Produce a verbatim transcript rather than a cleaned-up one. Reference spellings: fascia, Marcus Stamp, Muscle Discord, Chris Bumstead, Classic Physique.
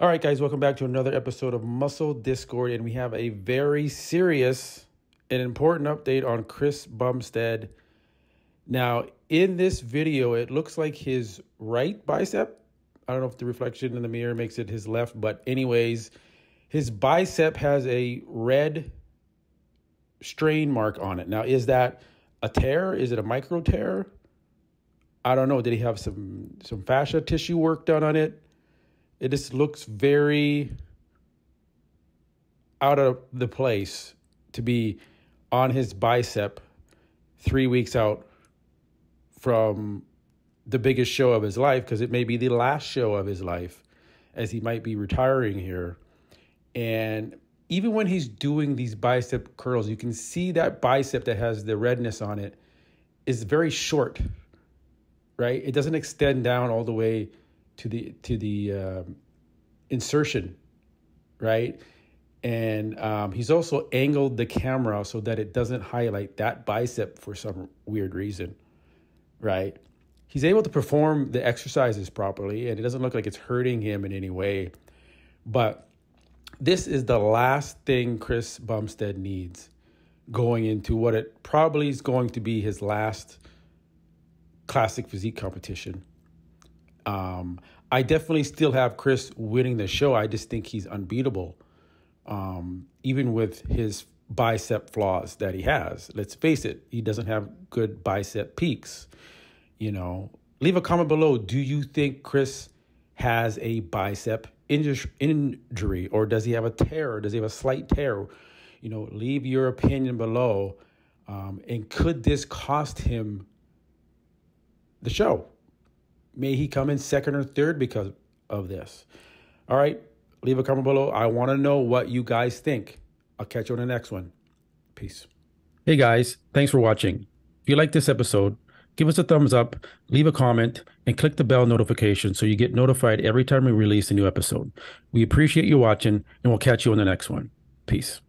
All right, guys, welcome back to another episode of Muscle Discord, and we have a very serious and important update on Chris Bumstead. Now, in this video, it looks like his right bicep, I don't know if the reflection in the mirror makes it his left, but anyways, his bicep has a red strain mark on it. Now, is that a tear? Is it a micro tear? I don't know. Did he have some, some fascia tissue work done on it? It just looks very out of the place to be on his bicep three weeks out from the biggest show of his life, because it may be the last show of his life, as he might be retiring here. And even when he's doing these bicep curls, you can see that bicep that has the redness on it is very short, right? It doesn't extend down all the way to the to the um, insertion, right? And um, he's also angled the camera so that it doesn't highlight that bicep for some weird reason, right? He's able to perform the exercises properly, and it doesn't look like it's hurting him in any way. But this is the last thing Chris Bumstead needs going into what it probably is going to be his last classic physique competition. Um, I definitely still have Chris winning the show. I just think he's unbeatable, um, even with his bicep flaws that he has. Let's face it, he doesn't have good bicep peaks. You know, leave a comment below. Do you think Chris has a bicep inj- injury, or does he have a tear? Or does he have a slight tear? You know, leave your opinion below. Um, and could this cost him the show? May he come in second or third because of this? All right, leave a comment below. I want to know what you guys think. I'll catch you on the next one. Peace. Hey, guys. Thanks for watching. If you like this episode, give us a thumbs up, leave a comment, and click the bell notification so you get notified every time we release a new episode. We appreciate you watching, and we'll catch you on the next one. Peace.